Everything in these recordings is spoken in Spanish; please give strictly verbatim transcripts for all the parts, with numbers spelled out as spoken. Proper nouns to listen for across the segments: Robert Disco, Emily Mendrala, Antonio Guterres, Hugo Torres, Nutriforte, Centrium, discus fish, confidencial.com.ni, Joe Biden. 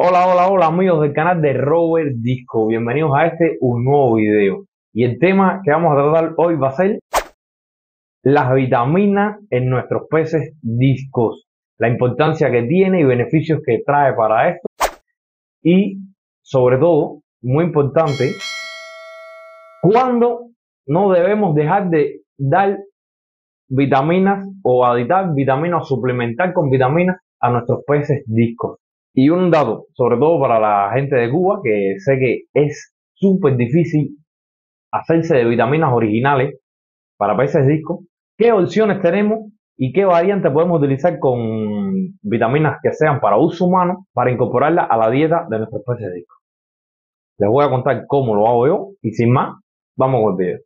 Hola, hola, hola amigos del canal de Robert Disco, bienvenidos a este un nuevo video. Y el tema que vamos a tratar hoy va a ser las vitaminas en nuestros peces discos, la importancia que tiene y beneficios que trae para esto. Y sobre todo, muy importante, cuándo no debemos dejar de dar vitaminas o aditar vitaminas o suplementar con vitaminas a nuestros peces discos. Y un dato, sobre todo para la gente de Cuba, que sé que es súper difícil hacerse de vitaminas originales para peces disco. ¿Qué opciones tenemos y qué variantes podemos utilizar con vitaminas que sean para uso humano para incorporarlas a la dieta de nuestros peces disco? Les voy a contar cómo lo hago yo y sin más, vamos con el video.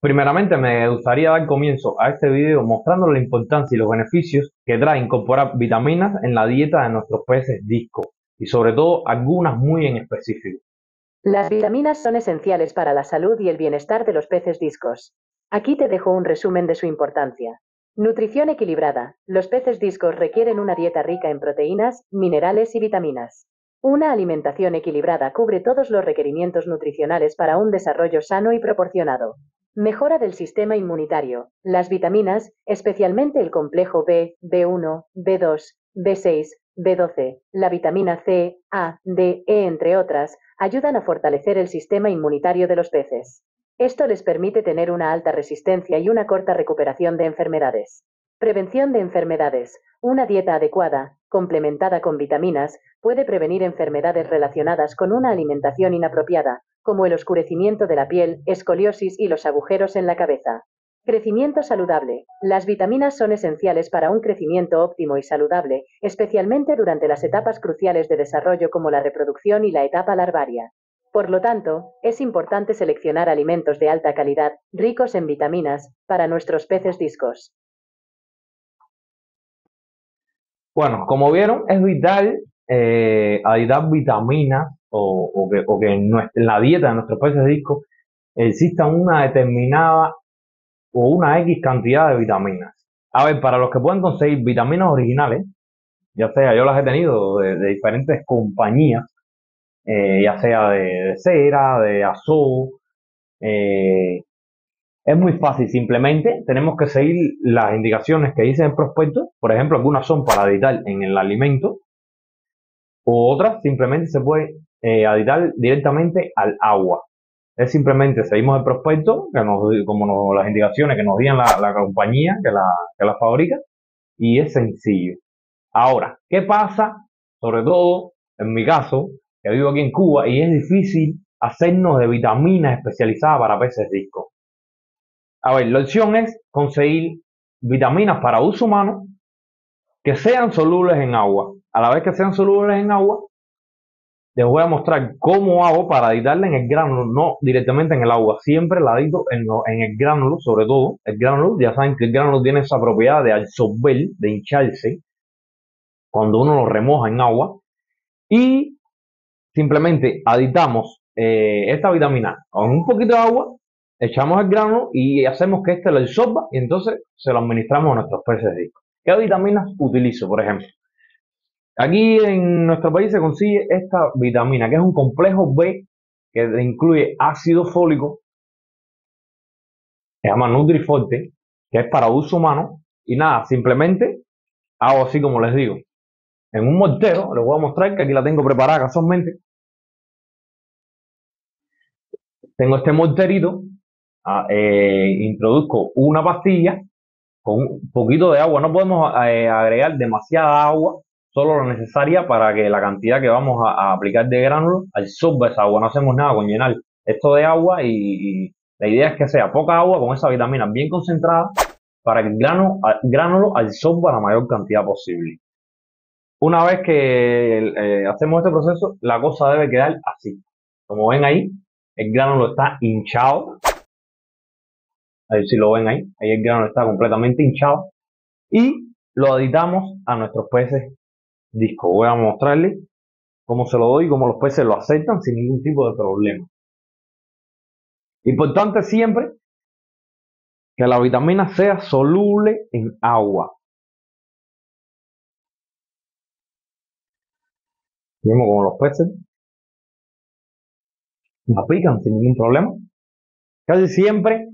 Primeramente me gustaría dar comienzo a este video mostrando la importancia y los beneficios que trae incorporar vitaminas en la dieta de nuestros peces disco y sobre todo algunas muy en específico. Las vitaminas son esenciales para la salud y el bienestar de los peces discos. Aquí te dejo un resumen de su importancia. Nutrición equilibrada. Los peces discos requieren una dieta rica en proteínas, minerales y vitaminas. Una alimentación equilibrada cubre todos los requerimientos nutricionales para un desarrollo sano y proporcionado. Mejora del sistema inmunitario. Las vitaminas, especialmente el complejo B, B uno, B dos, B seis, B doce, la vitamina C, A, D, E, entre otras, ayudan a fortalecer el sistema inmunitario de los peces. Esto les permite tener una alta resistencia y una corta recuperación de enfermedades. Prevención de enfermedades. Una dieta adecuada, complementada con vitaminas, puede prevenir enfermedades relacionadas con una alimentación inapropiada, como el oscurecimiento de la piel, escoliosis y los agujeros en la cabeza. Crecimiento saludable. Las vitaminas son esenciales para un crecimiento óptimo y saludable, especialmente durante las etapas cruciales de desarrollo como la reproducción y la etapa larvaria. Por lo tanto, es importante seleccionar alimentos de alta calidad, ricos en vitaminas, para nuestros peces discos. Bueno, como vieron, es vital eh, aditar vitaminas O, o que, o que en, nuestra, en la dieta de nuestros peces discos exista una determinada o una X cantidad de vitaminas. A ver, para los que pueden conseguir vitaminas originales, ya sea yo las he tenido de, de diferentes compañías, eh, ya sea de, de cera, de azul, eh, es muy fácil, simplemente tenemos que seguir las indicaciones que dice el prospecto. Por ejemplo, algunas son para aditar en el alimento, o otras simplemente se puede Eh, aditar directamente al agua. Es simplemente seguimos el prospecto que nos, como nos, las indicaciones que nos digan la, la compañía que la, que la fabrica, y es sencillo. Ahora, ¿qué pasa? Sobre todo en mi caso, que vivo aquí en Cuba y es difícil hacernos de vitaminas especializadas para peces discos. A ver, la opción es conseguir vitaminas para uso humano que sean solubles en agua. A la vez que sean solubles en agua, les voy a mostrar cómo hago para aditarla en el gránulo, no directamente en el agua. Siempre la adito en, lo, en el gránulo, sobre todo. El gránulo, ya saben que el gránulo tiene esa propiedad de absorber, de hincharse, cuando uno lo remoja en agua. Y simplemente aditamos eh, esta vitamina con un poquito de agua, echamos el gránulo y hacemos que este lo absorba y entonces se lo administramos a nuestros peces ricos. ¿Qué vitaminas utilizo, por ejemplo? Aquí en nuestro país se consigue esta vitamina, que es un complejo B, que incluye ácido fólico, se llama Nutriforte, que es para uso humano. Y nada, simplemente hago así como les digo. En un mortero, les voy a mostrar que aquí la tengo preparada casualmente. Tengo este morterito, eh, introduzco una pastilla con un poquito de agua. No podemos eh, agregar demasiada agua, solo lo necesaria para que la cantidad que vamos a, a aplicar de gránulo absorba esa agua. No hacemos nada con llenar esto de agua y, y la idea es que sea poca agua con esa vitamina bien concentrada para que el gránulo, gránulo absorba la mayor cantidad posible. Una vez que eh, hacemos este proceso, la cosa debe quedar así. Como ven ahí, el gránulo está hinchado. A ver si lo ven ahí. Ahí el gránulo está completamente hinchado. Y lo aditamos a nuestros peces disco. Voy a mostrarles cómo se lo doy y cómo los peces lo aceptan sin ningún tipo de problema. Importante siempre que la vitamina sea soluble en agua. Vemos como los peces la pican sin ningún problema. Casi siempre,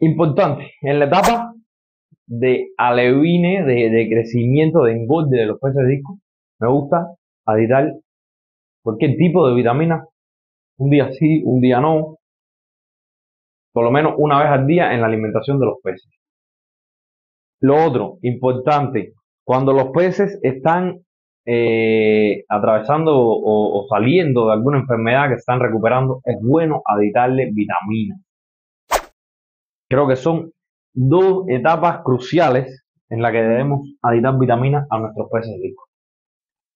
importante, en la etapa de alevine, de, de crecimiento, de engorde de los peces disco, me gusta aditar cualquier tipo de vitamina, un día sí, un día no, por lo menos una vez al día en la alimentación de los peces. Lo otro, importante, cuando los peces están eh, atravesando o, o saliendo de alguna enfermedad que están recuperando, es bueno aditarle vitaminas. Creo que son dos etapas cruciales en las que debemos aditar vitaminas a nuestros peces ricos.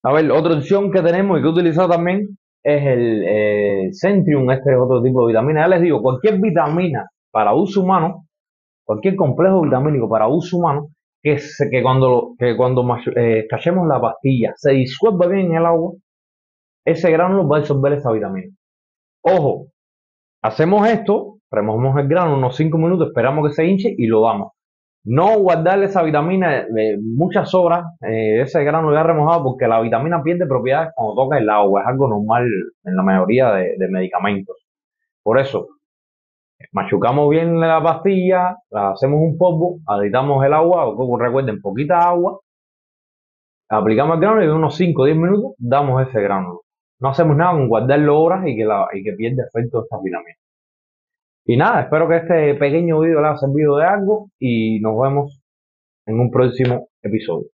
A ver, otra opción que tenemos y que he utilizado también es el eh, Centrium. Este es otro tipo de vitamina. Ya les digo, cualquier vitamina para uso humano, cualquier complejo vitamínico para uso humano, que, se, que cuando, que cuando eh, cachemos la pastilla se disuelva bien en el agua, ese gránulo va a absorber esa vitamina. Ojo, hacemos esto, removemos el grano unos cinco minutos, esperamos que se hinche y lo damos. No guardarle esa vitamina de muchas horas, eh, ese grano ya remojado, porque la vitamina pierde propiedades cuando toca el agua. Es algo normal en la mayoría de, de medicamentos. Por eso, machucamos bien la pastilla, la hacemos un polvo, aditamos el agua, o recuerden, poquita agua, aplicamos el grano y en unos cinco o diez minutos damos ese grano. No hacemos nada con guardarlo horas y que, la, y que pierda efecto estas vitaminas. Y nada, espero que este pequeño video les haya servido de algo y nos vemos en un próximo episodio.